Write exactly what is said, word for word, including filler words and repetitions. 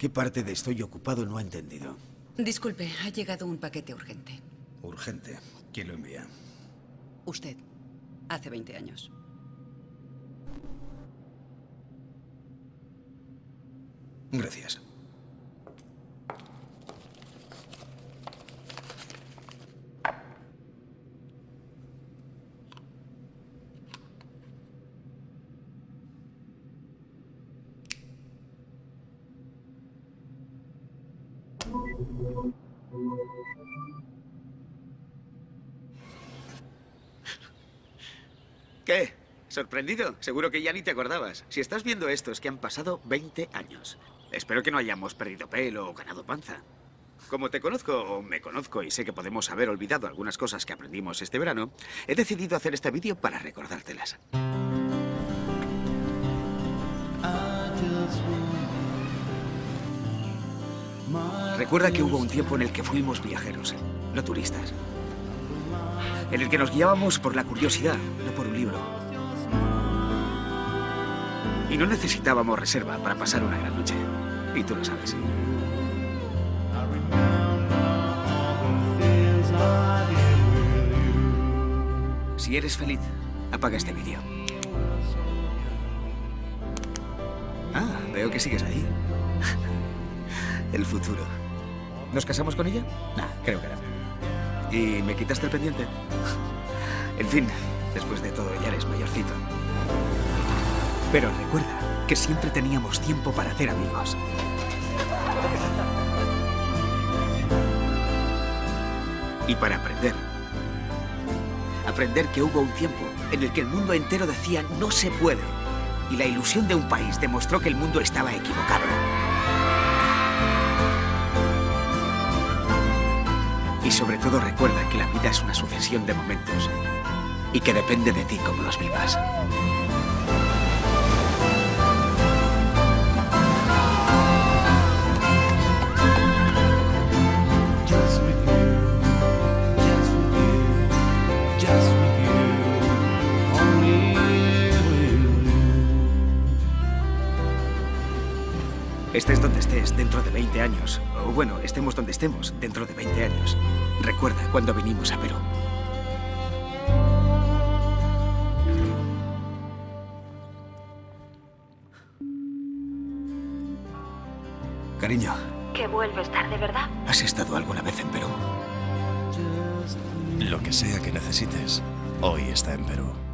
¿Qué parte de estoy ocupado no ha entendido? Disculpe, ha llegado un paquete urgente. ¿Urgente? ¿Quién lo envía? Usted. Hace veinte años. Gracias. ¿Qué? ¿Sorprendido? Seguro que ya ni te acordabas. Si estás viendo esto es que han pasado veinte años. Espero que no hayamos perdido pelo o ganado panza. Como te conozco, o me conozco, y sé que podemos haber olvidado algunas cosas que aprendimos este verano, he decidido hacer este vídeo para recordártelas. Recuerda que hubo un tiempo en el que fuimos viajeros, no turistas. En el que nos guiábamos por la curiosidad, no por un libro. Y no necesitábamos reserva para pasar una gran noche. Y tú lo sabes. Si eres feliz, apaga este vídeo. Ah, veo que sigues ahí. El futuro. ¿Nos casamos con ella? Nah, creo que no. ¿Y me quitaste el pendiente? En fin, después de todo ya eres mayorcito. Pero recuerda que siempre teníamos tiempo para hacer amigos. Y para aprender. Aprender que hubo un tiempo en el que el mundo entero decía no se puede. Y la ilusión de un país demostró que el mundo estaba equivocado. Y sobre todo recuerda que la vida es una sucesión de momentos y que depende de ti cómo los vivas. Estés donde estés, dentro de veinte años. O bueno, estemos donde estemos, dentro de veinte años. Recuerda cuando vinimos a Perú. Cariño. Que vuelves tarde, ¿verdad? ¿Has estado alguna vez en Perú? Lo que sea que necesites, hoy está en Perú.